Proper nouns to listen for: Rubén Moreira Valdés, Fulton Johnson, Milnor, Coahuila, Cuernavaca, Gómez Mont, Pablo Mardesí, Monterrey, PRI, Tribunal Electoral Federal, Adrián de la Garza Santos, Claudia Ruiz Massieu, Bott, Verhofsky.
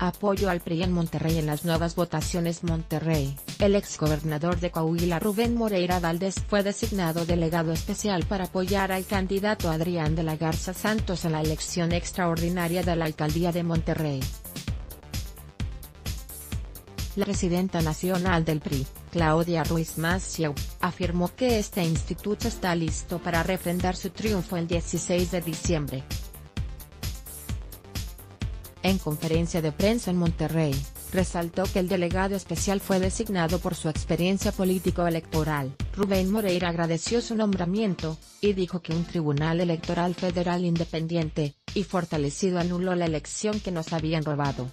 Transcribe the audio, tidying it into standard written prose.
Apoyo al PRI en Monterrey en las nuevas votaciones. Monterrey, el exgobernador de Coahuila Rubén Moreira Valdés fue designado delegado especial para apoyar al candidato Adrián de la Garza Santos en la elección extraordinaria de la alcaldía de Monterrey. La presidenta nacional del PRI, Claudia Ruiz Massieu, afirmó que este instituto está listo para refrendar su triunfo el 16 de diciembre. En conferencia de prensa en Monterrey, resaltó que el delegado especial fue designado por su experiencia político-electoral. Rubén Moreira agradeció su nombramiento, y dijo que un Tribunal Electoral Federal independiente y fortalecido anuló la elección que nos habían robado.